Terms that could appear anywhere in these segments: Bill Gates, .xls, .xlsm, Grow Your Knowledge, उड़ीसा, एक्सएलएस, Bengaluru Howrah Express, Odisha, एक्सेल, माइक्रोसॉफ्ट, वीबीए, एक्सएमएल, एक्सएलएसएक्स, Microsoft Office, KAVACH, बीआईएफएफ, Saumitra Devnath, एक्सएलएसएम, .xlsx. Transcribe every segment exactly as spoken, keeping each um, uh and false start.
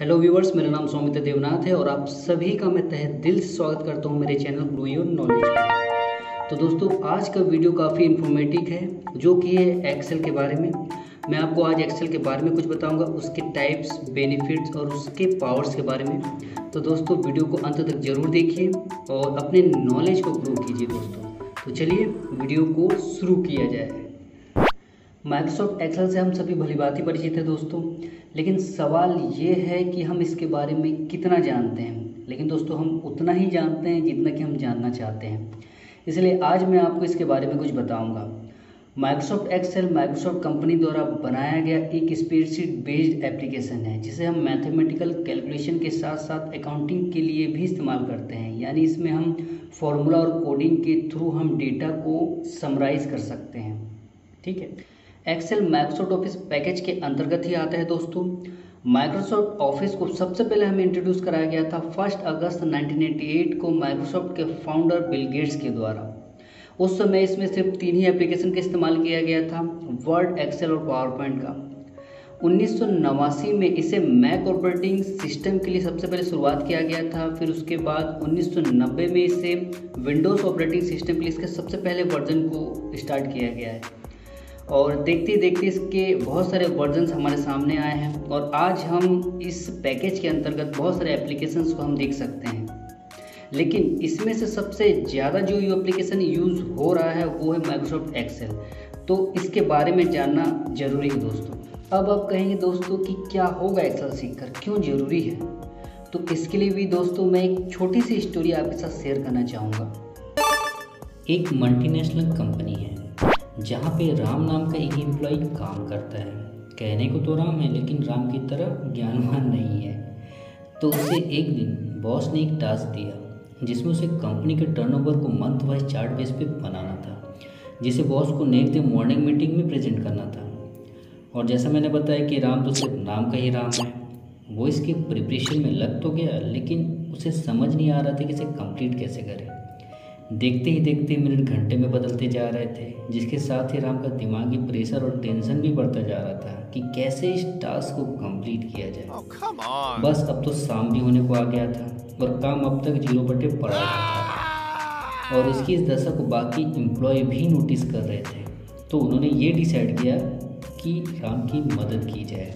Hello viewers, मेरा नाम सौमित्र देवनाथ है और आप सभी का मैं तहे दिल से स्वागत करता हूं मेरे चैनल ग्रो योर नॉलेज में। तो दोस्तों, आज का वीडियो काफ़ी इन्फॉर्मेटिव है जो कि है एक्सेल के बारे में। मैं आपको आज एक्सेल के बारे में कुछ बताऊंगा, उसके टाइप्स, बेनिफिट्स और उसके पावर्स के बारे में। तो दोस्तों, वीडियो को अंत तक जरूर देखिए और अपने नॉलेज को ग्रो कीजिए दोस्तों। तो चलिए वीडियो को शुरू किया जाए। माइक्रोसॉफ्ट एक्सेल से हम सभी भलीभांति परिचित हैं दोस्तों, लेकिन सवाल ये है कि हम इसके बारे में कितना जानते हैं। लेकिन दोस्तों, हम उतना ही जानते हैं जितना कि हम जानना चाहते हैं, इसलिए आज मैं आपको इसके बारे में कुछ बताऊंगा। माइक्रोसॉफ्ट एक्सेल माइक्रोसॉफ्ट कंपनी द्वारा बनाया गया एक स्प्रेडशीट बेस्ड एप्लीकेशन है, जिसे हम मैथमेटिकल कैलकुलेशन के साथ साथ अकाउंटिंग के लिए भी इस्तेमाल करते हैं। यानी इसमें हम फॉर्मूला और कोडिंग के थ्रू हम डेटा को समराइज़ कर सकते हैं। ठीक है, एक्सेल माइक्रोसॉफ्ट ऑफिस पैकेज के अंतर्गत ही आता है दोस्तों। माइक्रोसॉफ्ट ऑफिस को सबसे पहले हमें इंट्रोड्यूस कराया गया था first August nineteen eighty eight को माइक्रोसॉफ्ट के फाउंडर बिल गेट्स के द्वारा। उस समय इसमें सिर्फ तीन ही एप्लीकेशन का इस्तेमाल किया गया था, वर्ड, एक्सेल और पावर पॉइंट का। उन्नीस सौ नवासी में इसे मैक ऑपरेटिंग सिस्टम के लिए सबसे पहले शुरुआत किया गया था। फिर उसके बाद उन्नीस सौ नब्बे में इसे विंडोज़ ऑपरेटिंग सिस्टम के लिए इसके सबसे पहले वर्जन को स्टार्ट किया गया है और देखते देखते इसके बहुत सारे वर्जन्स हमारे सामने आए हैं और आज हम इस पैकेज के अंतर्गत बहुत सारे एप्लीकेशंस को हम देख सकते हैं। लेकिन इसमें से सबसे ज़्यादा जो ये एप्लीकेशन यूज़ हो रहा है वो है माइक्रोसॉफ्ट एक्सेल, तो इसके बारे में जानना ज़रूरी है दोस्तों। अब आप कहेंगे दोस्तों कि क्या होगा एक्सेल सीखकर, क्यों ज़रूरी है, तो इसके लिए भी दोस्तों मैं एक छोटी सी स्टोरी आपके साथ शेयर करना चाहूँगा। एक मल्टीनेशनल कंपनी है जहाँ पे राम नाम का एक एम्प्लॉय काम करता है। कहने को तो राम है लेकिन राम की तरह ज्ञानवान नहीं है। तो उसे एक दिन बॉस ने एक टास्क दिया जिसमें उसे कंपनी के टर्नओवर को मंथ वाइज चार्ट बेस पे बनाना था, जिसे बॉस को नेक्स्ट डे मॉर्निंग मीटिंग में प्रेजेंट करना था। और जैसा मैंने बताया कि राम तो सिर्फ नाम का ही राम है। वो इसके प्रिपरेशन में लग तो गया लेकिन उसे समझ नहीं आ रहा था कि इसे कंप्लीट कैसे करें। देखते ही देखते मिनट घंटे में बदलते जा रहे थे, जिसके साथ ही राम का दिमागी प्रेशर और टेंशन भी बढ़ता जा रहा था कि कैसे इस टास्क को कंप्लीट किया जाए। oh, बस अब तो शाम भी होने को आ गया था और काम अब तक जीरो बटे पड़ा था और इसकी इस दशा को बाकी एम्प्लॉय भी नोटिस कर रहे थे। तो उन्होंने ये डिसाइड किया कि राम की मदद की जाए।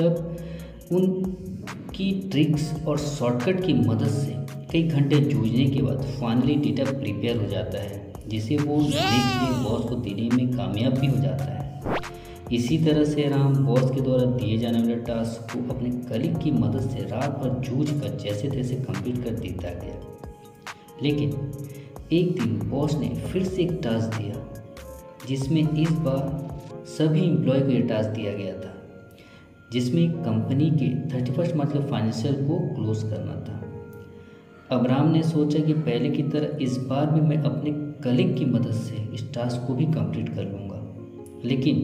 तब उनकी ट्रिक्स और शॉर्टकट की मदद से कई घंटे जूझने के बाद फाइनली डेटा प्रिपेयर हो जाता है, जिसे वो नेक्स्ट डे बॉस को देने में कामयाब भी हो जाता है। इसी तरह से राम बॉस के द्वारा दिए जाने वाले टास्क को अपने कलीग की मदद से रात भर जूझ कर जैसे तैसे कंप्लीट कर देता गया। लेकिन एक दिन बॉस ने फिर से एक टास्क दिया, जिसमें इस बार सभी एम्प्लॉय को यह टास्क दिया गया था, जिसमें कंपनी के थर्टी फर्स्ट मार्च के फाइनेंशियल को क्लोज करना था। अब राम ने सोचा कि पहले की तरह इस बार भी मैं अपने कलीग की मदद से इस टास्क को भी कंप्लीट कर लूँगा। लेकिन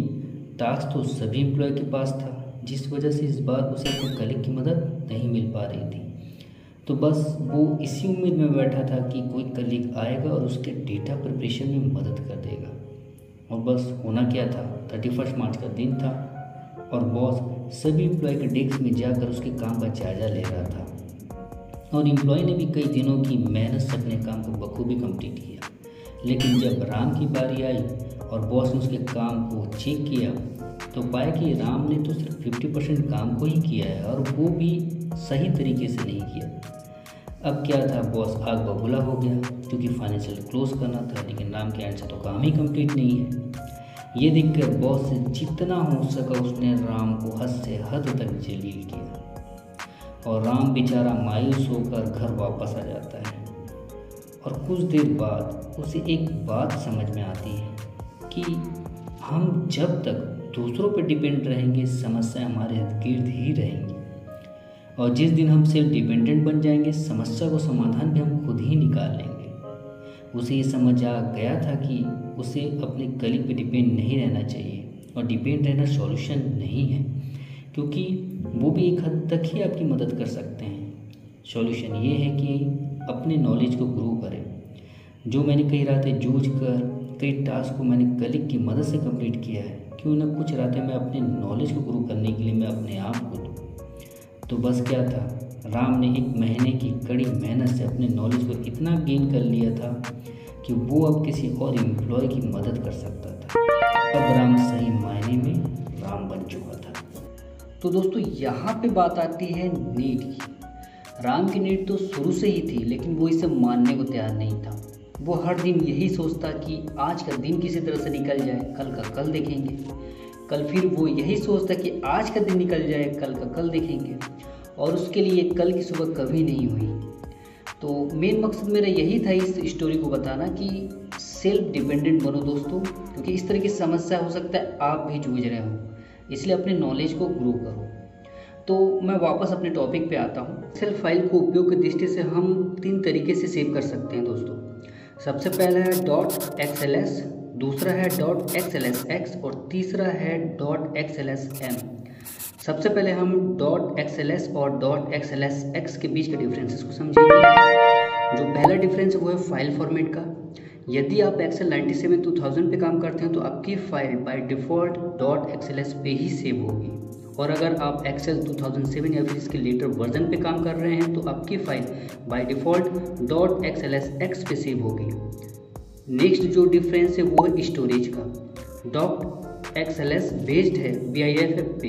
टास्क तो सभी एम्प्लॉय के पास था, जिस वजह से इस बार उसे अपने कलीग की मदद नहीं मिल पा रही थी। तो बस वो इसी उम्मीद में बैठा था कि कोई कलीग आएगा और उसके डेटा प्रिपरेशन में मदद कर देगा। और बस होना क्या था, थर्टी फर्स्ट मार्च का दिन था और बॉस सभी एम्प्लॉय के डेस्क में जाकर उसके काम का जायजा ले रहा था और एम्प्लॉय ने भी कई दिनों की मेहनत से अपने काम को बखूबी कंप्लीट किया। लेकिन जब राम की बारी आई और बॉस ने उसके काम को चेक किया तो पाया कि राम ने तो सिर्फ फिफ्टी परसेंट काम को ही किया है और वो भी सही तरीके से नहीं किया। अब क्या था, बॉस आग बबूला हो गया क्योंकि फाइनेंशियल क्लोज करना था लेकिन राम के एंड से तो काम ही कंप्लीट नहीं है। ये देखकर बॉस से जितना हो सका उसने राम को हद से हद तक जलील किया और राम बेचारा मायूस होकर घर वापस आ जाता है। और कुछ देर बाद उसे एक बात समझ में आती है कि हम जब तक दूसरों पर डिपेंड रहेंगे समस्या हमारे इर्द-गिर्द ही रहेंगी और जिस दिन हम सेल्फ डिपेंडेंट बन जाएंगे समस्या को समाधान भी हम खुद ही निकाल लेंगे। उसे ये समझ आ गया था कि उसे अपने कलीग पर डिपेंड नहीं रहना चाहिए और डिपेंड रहना सॉल्यूशन नहीं है, क्योंकि वो भी एक हद तक ही आपकी मदद कर सकते हैं। सॉल्यूशन ये है कि अपने नॉलेज को ग्रो करें। जो मैंने कई रातें जूझ कर कई टास्क को मैंने कलीग की मदद से कंप्लीट किया है, क्यों ना कुछ रातें मैं अपने नॉलेज को ग्रो करने के लिए मैं अपने आप को दूँ। तो बस क्या था, राम ने एक महीने की कड़ी मेहनत से अपने नॉलेज को इतना गेन कर लिया था कि वो अब किसी और एम्प्लॉय की मदद कर सकता था। अब राम सही मायने में राम बन चुका था। तो दोस्तों यहाँ पे बात आती है नीड की। राम की नीड तो शुरू से ही थी, लेकिन वो इसे मानने को तैयार नहीं था। वो हर दिन यही सोचता कि आज का दिन किसी तरह से निकल जाए, कल का कल देखेंगे। कल फिर वो यही सोचता कि आज का दिन निकल जाए, कल का कल देखेंगे, और उसके लिए कल की सुबह कभी नहीं हुई। तो मेन मकसद मेरा यही था इस स्टोरी को बताना कि सेल्फ डिपेंडेंट बनो दोस्तों, क्योंकि इस तरह की समस्या हो सकता है आप भी जूझ रहे हो, इसलिए अपने नॉलेज को ग्रो करो। तो मैं वापस अपने टॉपिक पे आता हूँ। एक्सेल फाइल को उपयोग की दृष्टि से हम तीन तरीके से सेव कर सकते हैं दोस्तों। सबसे पहला है डॉट एक्सएलएस, दूसरा है डॉट एक्सएलएसएक्स और तीसरा है डॉट एक्सएलएसएम। सबसे पहले हम डॉट एक्सएलएस और डॉट एक्सएलएसएक्स के बीच के डिफरेंसेस को समझेंगे। जो पहला डिफरेंस है वो है फाइल फॉर्मेट का। यदि आप एक्सेल ninety seven two thousand पे काम करते हैं तो आपकी file by default dot एक्सएलएस पे ही सेव होगी, और अगर आप एक्सेल टू थाउज़ेंड सेवन या फिर इसके लेटर वर्जन पे काम कर रहे हैं तो आपकी file by default dot एक्सएलएसएक्स पे सेव होगी। नेक्स्ट जो डिफरेंस है वो है स्टोरेज का। डॉट एक्सएलएस बेस्ड है बीआईएफएफ पे,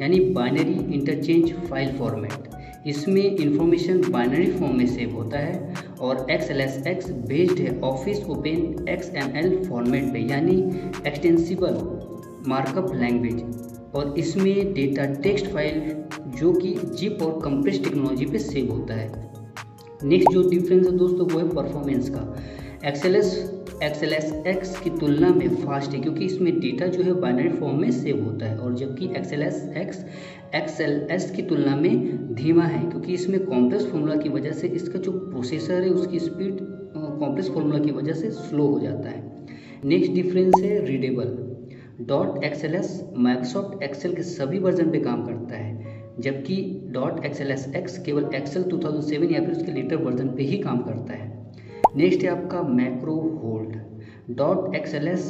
यानी बाइनरी इंटरचेंज फाइल फॉर्मेट। इसमें इंफॉर्मेशन बाइनरी फॉर्म में सेव होता है, और एक्सएलएसएक्स बेस्ड है ऑफिस ओपन एक्सएमएल फॉर्मेट पे, यानी एक्सटेंसिबल मार्कअप लैंग्वेज, और इसमें डेटा टेक्स्ट फाइल जो कि जिप और कंप्रेस टेक्नोलॉजी पे सेव होता है। नेक्स्ट जो डिफरेंस है दोस्तों वो है परफॉर्मेंस का। एक्सएलएस एक्सएलएसएक्स की तुलना में फास्ट है, क्योंकि इसमें डेटा जो है बाइनरी फॉर्म में सेव होता है, और जबकि एक्सएलएसएक्स एक्सएलएस की तुलना में धीमा है, क्योंकि इसमें कॉम्प्लेक्स फॉर्मूला की वजह से इसका जो प्रोसेसर है उसकी स्पीड कॉम्प्लेक्स फॉर्मूला की वजह से स्लो हो जाता है। नेक्स्ट डिफरेंस है readable. Dot एक्सएलएस माइक्रोसॉफ्ट एक्सेल के सभी वर्जन पे काम करता है, जबकि डॉट एक्सएलएसएक्स केवल एक्सेल टू थाउज़ेंड सेवन या फिर उसके लेटर वर्जन पे ही काम करता है। नेक्स्ट है आपका macro hold. Dot एक्सएलएस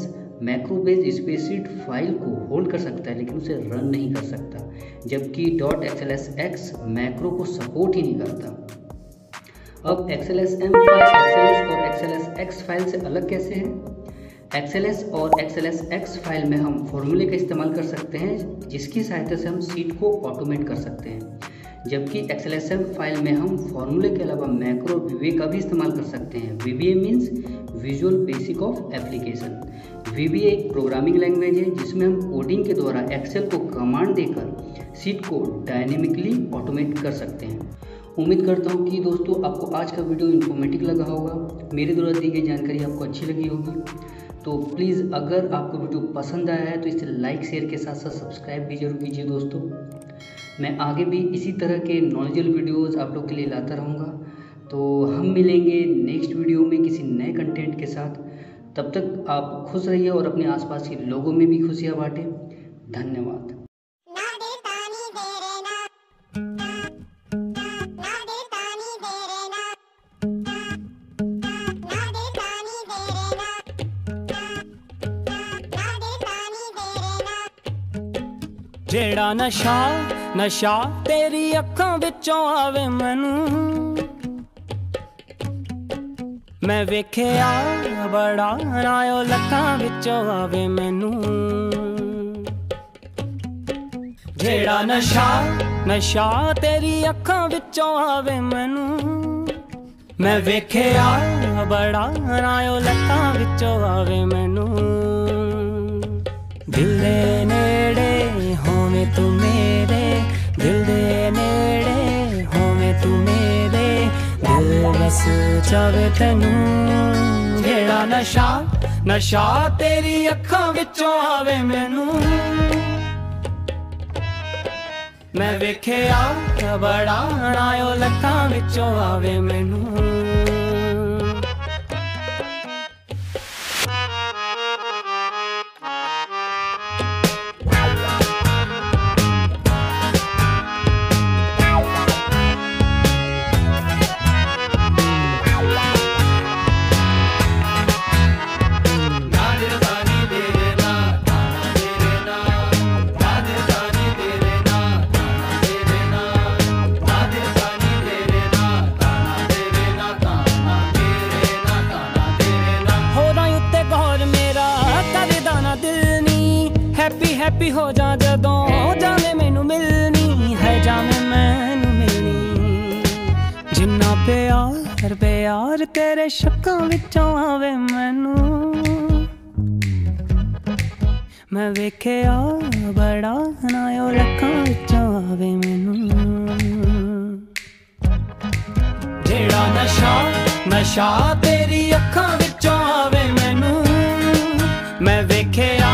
macro based स्पेसिड file को होल्ड कर सकता है, लेकिन उसे रन नहीं कर सकता, जबकि डॉट एक्सएलएसएक्स मैक्रो को सपोर्ट ही नहीं करता। अब एक्सएलएसएम फाइल एक्सएलएस और एक्सएलएसएक्स फाइल से अलग कैसे है? एक्सएलएस और एक्सएलएसएक्स फाइल में हम फॉर्मूले का इस्तेमाल कर सकते हैं, जिसकी सहायता से हम शीट को ऑटोमेट कर सकते हैं, जबकि एक्सएलएसएम फाइल में हम फॉर्मूले के अलावा मैक्रो और वीबीए का भी इस्तेमाल कर सकते हैं। वीबीए means visual basic of application. वीबीए एक प्रोग्रामिंग लैंग्वेज है जिसमें हम कोडिंग के द्वारा एक्सेल को कमांड देकर शीट को डायनेमिकली ऑटोमेट कर सकते हैं। उम्मीद करता हूँ कि दोस्तों आपको आज का वीडियो इन्फॉर्मेटिव लगा होगा। मेरे द्वारा दी गई जानकारी आपको अच्छी लगी होगी, तो प्लीज़ अगर आपको वीडियो पसंद आया है तो इसे लाइक शेयर के साथ साथ सब्सक्राइब भी जरूर कीजिए दोस्तों। मैं आगे भी इसी तरह के नॉलेजेबल वीडियोस आप लोग के लिए लाता रहूँगा। तो हम मिलेंगे नेक्स्ट वीडियो में किसी नए कंटेंट के साथ। तब तक आप खुश रहिए और अपने आसपास के लोगों में भी खुशियाँ बांटें। धन्यवाद। जेड़ा नशा नशा तेरी अखां विचों आवे मैनू, मैं वेख्या बड़ा रायो लखां विचों आवे मैनू। जेड़ा नशा नशा तेरी अखां विचों आवे मैनू, मैं वेख्या बड़ा रायो लखां विचों आवे मैनू। दिल दे नेड़े होवे तू मेरे, दिल दे नेड़े होवे तू मेरे, दिल बस चावे तैनू। जेड़ा नशा नशा तेरी अखां विचों आवे मैनू, मैं वेख्या बड़ा आयो लखां विचों आवे मैनू। भी हो जा जदों जाने मैनू मिलनी है, जाने मैनू मिलनी, जिन्ना प्यार प्यार तेरे शब्दां विचों आवे मैनू, मैं वेख्या बड़ा ना ओ लक्खां विचों आवे मैनू। जेड़ा नशा नशा तेरी अखां विचों आवे मैनू, मैं वेख्या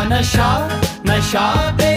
नशा नशा